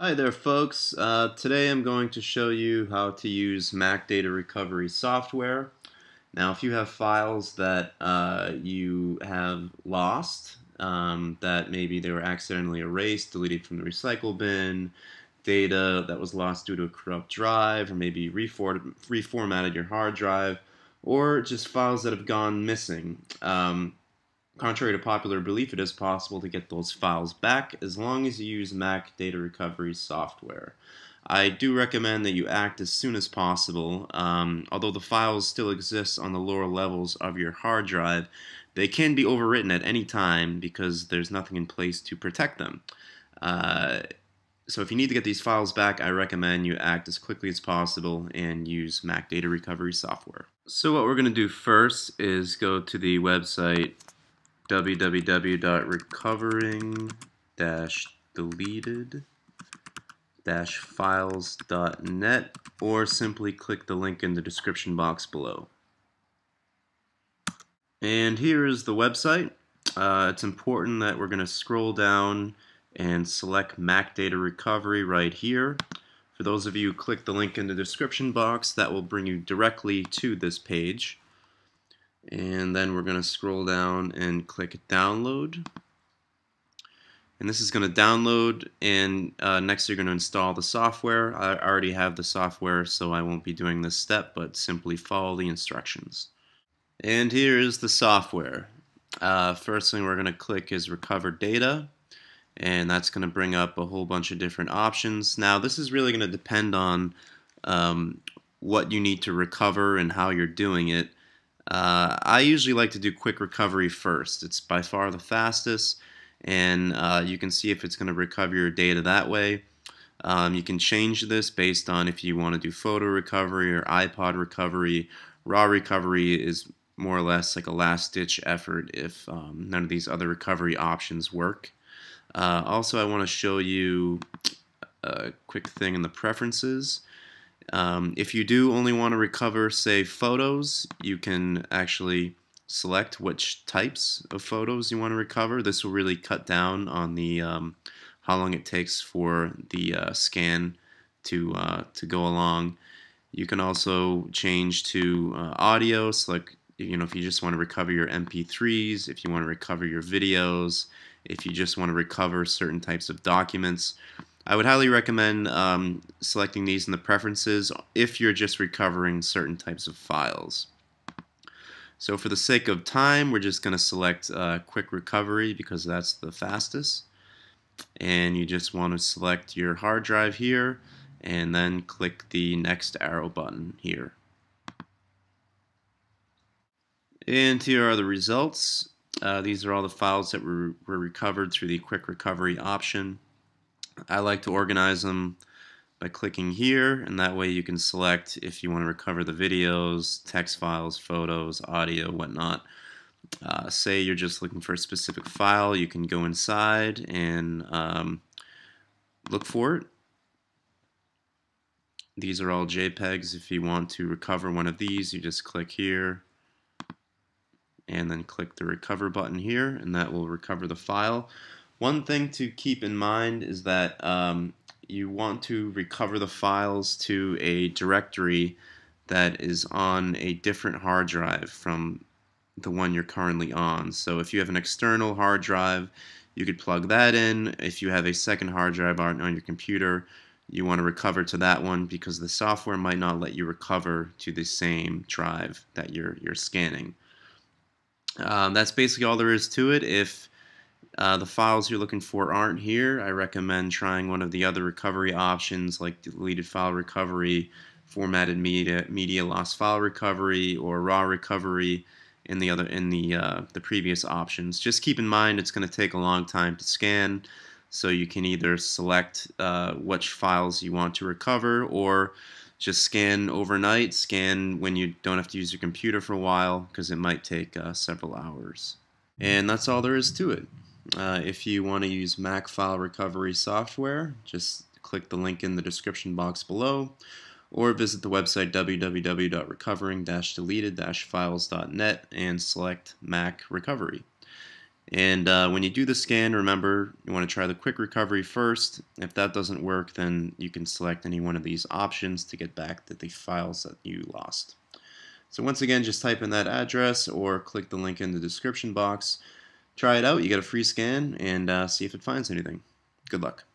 Hi there folks, today I'm going to show you how to use Mac Data Recovery software. Now if you have files that you have lost, that maybe they were accidentally erased, deleted from the recycle bin, data that was lost due to a corrupt drive, or maybe reformatted your hard drive, or just files that have gone missing. Contrary to popular belief, it is possible to get those files back as long as you use Mac Data Recovery software. I do recommend that you act as soon as possible. Although the files still exist on the lower levels of your hard drive, they can be overwritten at any time because there's nothing in place to protect them. So if you need to get these files back, I recommend you act as quickly as possible and use Mac Data Recovery software. So what we're going to do first is go to the website www.recovering-deleted-files.net, or simply click the link in the description box below. And here is the website. It's important that we're going to scroll down and select Mac Data Recovery right here. For those of you who click the link in the description box, that will bring you directly to this page. And then we're going to scroll down and click download, and this is going to download, and next you're going to install the software. I already have the software, so I won't be doing this step, but simply follow the instructions. And here is the software. First thing we're going to click is recover data, and that's going to bring up a whole bunch of different options. Now this is really going to depend on what you need to recover and how you're doing it. I usually like to do quick recovery first. It's by far the fastest, and you can see if it's going to recover your data that way. You can change this based on if you want to do photo recovery or iPod recovery. Raw recovery is more or less like a last-ditch effort if none of these other recovery options work. Also, I want to show you a quick thing in the preferences. If you do only want to recover, say, photos, you can actually select which types of photos you want to recover. This will really cut down on the how long it takes for the scan to go along. You can also change to audio, so like, you know, if you just want to recover your MP3s, if you want to recover your videos, if you just want to recover certain types of documents. I would highly recommend selecting these in the preferences if you're just recovering certain types of files. So for the sake of time, we're just going to select quick recovery because that's the fastest. And you just want to select your hard drive here and then click the next arrow button here. And here are the results. These are all the files that were recovered through the quick recovery option. I like to organize them by clicking here, and that way you can select if you want to recover the videos, text files, photos, audio, whatnot. Say you're just looking for a specific file, you can go inside and look for it. These are all JPEGs. If you want to recover one of these, you just click here and then click the recover button here, and that will recover the file. One thing to keep in mind is that you want to recover the files to a directory that is on a different hard drive from the one you're currently on. So if you have an external hard drive, you could plug that in. If you have a second hard drive on your computer, you want to recover to that one because the software might not let you recover to the same drive that you're scanning. That's basically all there is to it. If the files you're looking for aren't here, I recommend trying one of the other recovery options like deleted file recovery, formatted media lost file recovery, or raw recovery in the previous options. Just keep in mind it's going to take a long time to scan, so you can either select which files you want to recover, or just scan overnight, scan when you don't have to use your computer for a while, because it might take several hours. And that's all there is to it. If you want to use Mac File Recovery software, just click the link in the description box below, or visit the website www.recovering-deleted-files.net and select Mac Recovery. And when you do the scan, remember, you want to try the quick recovery first. If that doesn't work, then you can select any one of these options to get back to the files that you lost. So once again, just type in that address or click the link in the description box. Try it out. You get a free scan and see if it finds anything. Good luck.